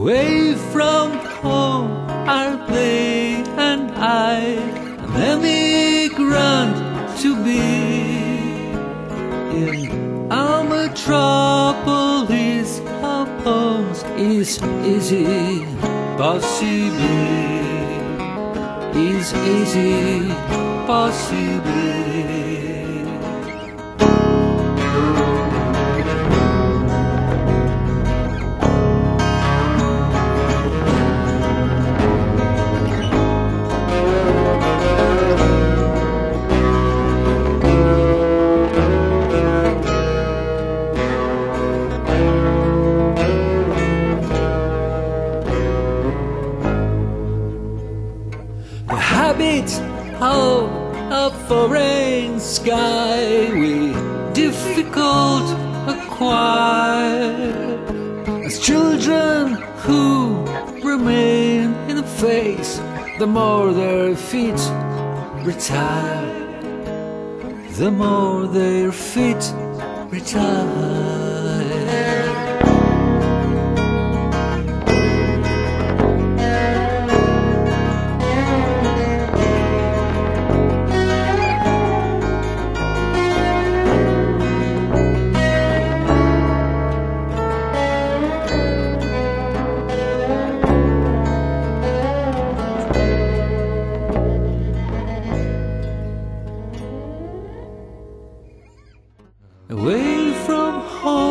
Away from home are they and I, an emigrant to be. In our metropolis of homes is easy possible. How a foreign sky we difficult acquire, as children who remain in the face the more their feet retire, the more their feet retire. Away from home.